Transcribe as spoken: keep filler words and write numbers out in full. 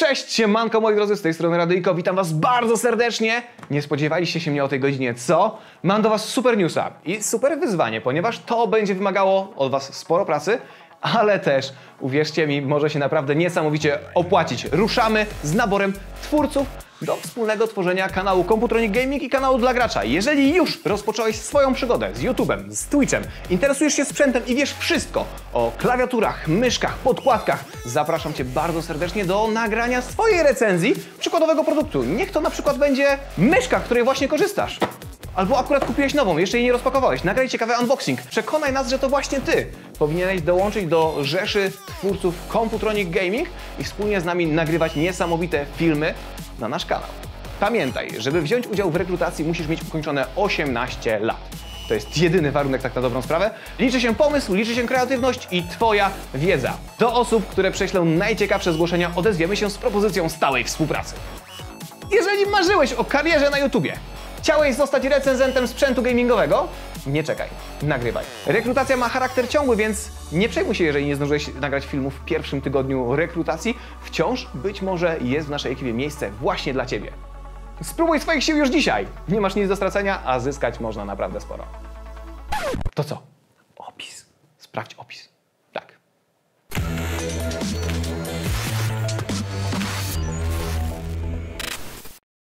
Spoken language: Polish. Cześć, siemanko moi drodzy, z tej strony Radyjko, witam was bardzo serdecznie. Nie spodziewaliście się mnie o tej godzinie, co? Mam do was super newsa i super wyzwanie, ponieważ to będzie wymagało od was sporo pracy, ale też, uwierzcie mi, może się naprawdę niesamowicie opłacić. Ruszamy z naborem twórców do wspólnego tworzenia kanału Komputronik Gaming i kanału dla gracza. Jeżeli już rozpocząłeś swoją przygodę z YouTube'em, z Twitchem, interesujesz się sprzętem i wiesz wszystko o klawiaturach, myszkach, podkładkach, zapraszam cię bardzo serdecznie do nagrania swojej recenzji przykładowego produktu. Niech to na przykład będzie myszka, której właśnie korzystasz. Albo akurat kupiłeś nową, jeszcze jej nie rozpakowałeś. Nagraj ciekawy unboxing. Przekonaj nas, że to właśnie ty powinieneś dołączyć do rzeszy twórców Komputronik Gaming i wspólnie z nami nagrywać niesamowite filmy na nasz kanał. Pamiętaj, żeby wziąć udział w rekrutacji, musisz mieć ukończone osiemnaście lat. To jest jedyny warunek tak na dobrą sprawę. Liczy się pomysł, liczy się kreatywność i twoja wiedza. Do osób, które prześlą najciekawsze zgłoszenia, odezwiemy się z propozycją stałej współpracy. Jeżeli marzyłeś o karierze na YouTubie, chciałeś zostać recenzentem sprzętu gamingowego? Nie czekaj, nagrywaj. Rekrutacja ma charakter ciągły, więc nie przejmuj się, jeżeli nie zdążyłeś nagrać filmu w pierwszym tygodniu rekrutacji. Wciąż być może jest w naszej ekipie miejsce właśnie dla ciebie. Spróbuj swoich sił już dzisiaj. Nie masz nic do stracenia, a zyskać można naprawdę sporo. To co? Opis. Sprawdź opis.